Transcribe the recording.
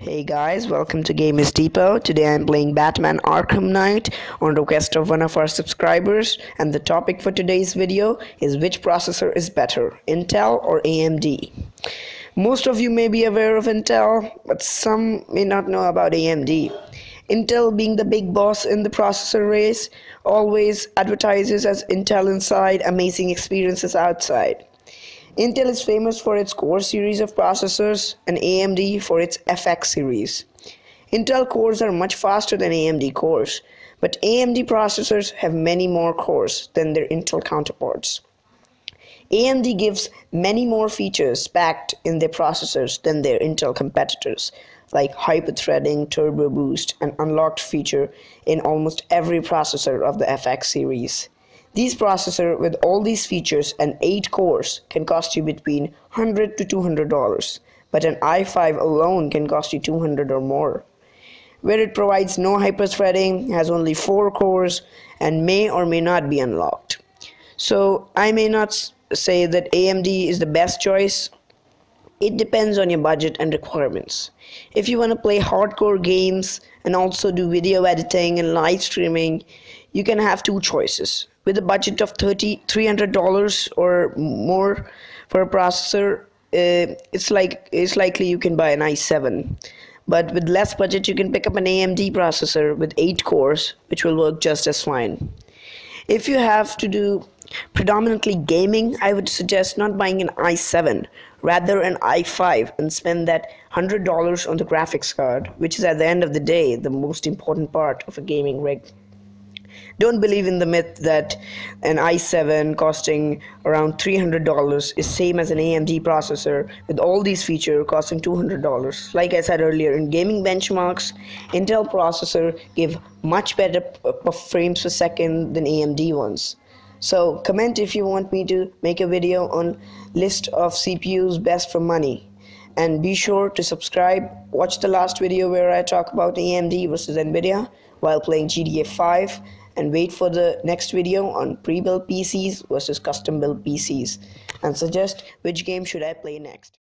Hey guys, welcome to Gamers Depot. Today I'm playing Batman Arkham Knight on request of one of our subscribers, and the topic for today's video is which processor is better, Intel or AMD. Most of you may be aware of Intel, but some may not know about AMD. Intel, being the big boss in the processor race, always advertises as Intel inside, amazing experiences outside. Intel is famous for its Core series of processors and AMD for its FX series. Intel cores are much faster than AMD cores, but AMD processors have many more cores than their Intel counterparts. AMD gives many more features packed in their processors than their Intel competitors, like hyper-threading, Turbo Boost, and unlocked feature in almost every processor of the FX series. These processor with all these features and 8 cores can cost you between $100 to $200, but an i5 alone can cost you $200 or more. Where it provides no hyper-threading, has only 4 cores, and may or may not be unlocked. So I may not say that AMD is the best choice. It depends on your budget and requirements. If you want to play hardcore games and also do video editing and live streaming, you can have 2 choices. With a budget of $300 or more for a processor, it's likely you can buy an i7. But with less budget, you can pick up an AMD processor with 8 cores, which will work just as fine. If you have to do predominantly gaming, I would suggest not buying an i7, rather an i5, and spend that $100 on the graphics card, which is at the end of the day the most important part of a gaming rig. Don't believe in the myth that an i7 costing around $300 is same as an AMD processor with all these features costing $200. Like I said earlier, in gaming benchmarks, Intel processor give much better frames per second than AMD ones. So comment if you want me to make a video on list of CPUs best for money. And be sure to subscribe, watch the last video where I talk about AMD versus Nvidia while playing GTA 5. And wait for the next video on pre-built PCs versus custom-built PCs, and suggest which game should I play next.